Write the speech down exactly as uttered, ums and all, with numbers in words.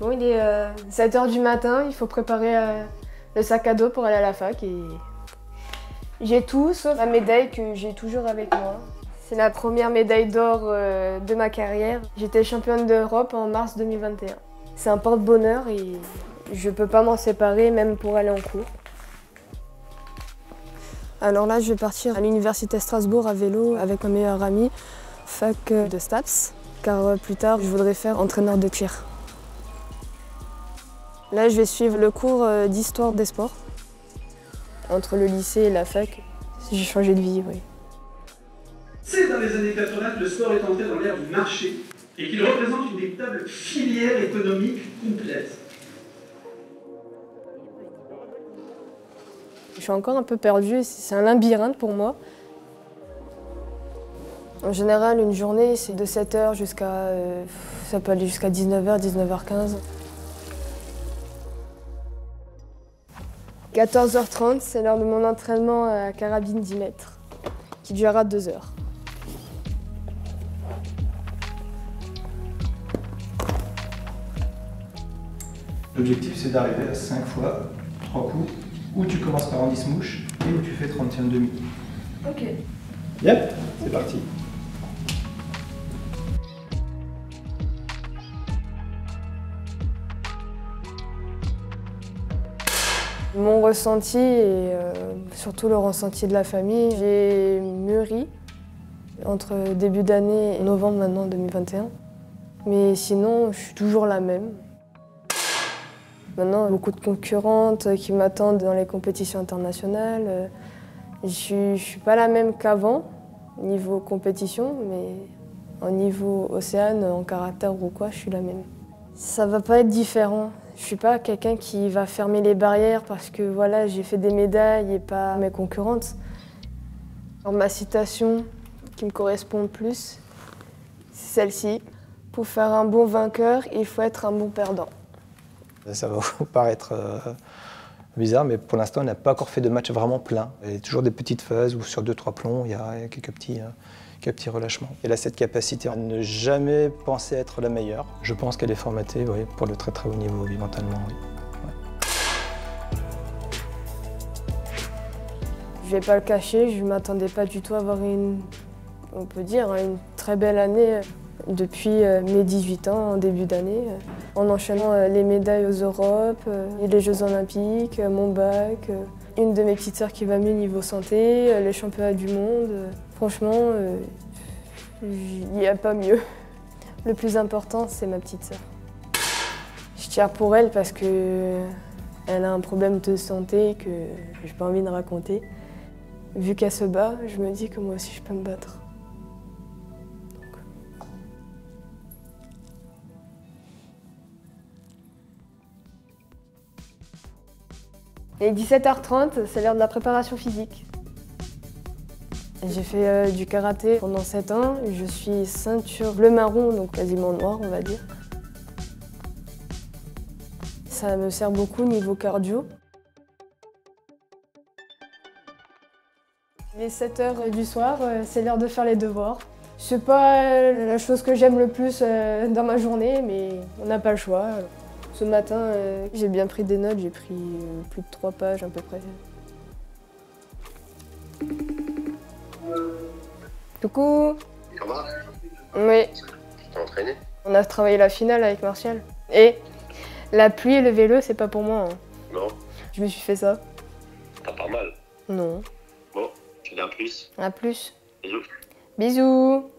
Bon, il est euh, sept heures du matin, il faut préparer euh, le sac à dos pour aller à la fac et j'ai tout sauf la médaille que j'ai toujours avec moi. C'est la première médaille d'or euh, de ma carrière. J'étais championne d'Europe en mars deux mille vingt et un. C'est un porte-bonheur et je peux pas m'en séparer même pour aller en cours. Alors là, je vais partir à l'université Strasbourg à vélo avec ma meilleure amie, fac de Staps, car plus tard, je voudrais faire entraîneur de tir. Là, je vais suivre le cours d'histoire des sports. Entre le lycée et la fac, j'ai changé de vie, oui. C'est dans les années quatre-vingt que le sport est entré dans l'ère du marché et qu'il représente une véritable filière économique complète. Je suis encore un peu perdue, c'est un labyrinthe pour moi. En général, une journée, c'est de sept heures jusqu'à... Euh, ça peut aller jusqu'à dix-neuf heures, dix-neuf heures quinze. quatorze heures trente, c'est l'heure de mon entraînement à carabine dix mètres, qui durera deux heures. L'objectif, c'est d'arriver à cinq fois, trois coups, où tu commences par un dix mouches et où tu fais trente et un demi. Ok. Yep, c'est parti. Mon ressenti et euh, surtout le ressenti de la famille, j'ai mûri entre début d'année et novembre maintenant deux mille vingt et un. Mais sinon, je suis toujours la même. Maintenant, beaucoup de concurrentes qui m'attendent dans les compétitions internationales. Je ne suis pas la même qu'avant, niveau compétition, mais au niveau Océane, en caractère ou quoi, je suis la même. Ça ne va pas être différent. Je ne suis pas quelqu'un qui va fermer les barrières parce que voilà, j'ai fait des médailles et pas mes concurrentes. Alors, ma citation qui me correspond le plus, c'est celle-ci. Pour faire un bon vainqueur, il faut être un bon perdant. Ça va vous paraître bizarre, mais pour l'instant, on n'a pas encore fait de match vraiment plein. Il y a toujours des petites phases où sur deux, trois plombs, il y a quelques petits, quelques petits relâchements. Elle a cette capacité à ne jamais penser être la meilleure. Je pense qu'elle est formatée, oui, pour le très très haut niveau, oui, mentalement. Oui. Ouais. Je ne vais pas le cacher, je ne m'attendais pas du tout à avoir une, on peut dire, une très belle année. Depuis mes dix-huit ans, en début d'année, en enchaînant les médailles aux Europes, les Jeux Olympiques, mon bac, une de mes petites sœurs qui va mieux niveau santé, les championnats du monde. Franchement, il n'y a pas mieux. Le plus important, c'est ma petite sœur. Je tire pour elle parce qu'elle a un problème de santé que je n'ai pas envie de raconter. Vu qu'elle se bat, je me dis que moi aussi je peux me battre. Et dix-sept heures trente, c'est l'heure de la préparation physique. J'ai fait euh, du karaté pendant sept ans. Je suis ceinture bleu marron, donc quasiment noire, on va dire. Ça me sert beaucoup niveau cardio. Les sept heures du soir, c'est l'heure de faire les devoirs. C'est pas la chose que j'aime le plus dans ma journée, mais on n'a pas le choix. Ce matin, euh, j'ai bien pris des notes, j'ai pris euh, plus de trois pages à peu près. Coucou. Ça va ? Oui. T'as entraîné ? On a travaillé la finale avec Martial. Et la pluie et le vélo, c'est pas pour moi. Hein. Non. Je me suis fait ça. T'as pas mal ? Non. Bon, tu dis un plus ? Un plus. Bisous. Bisous.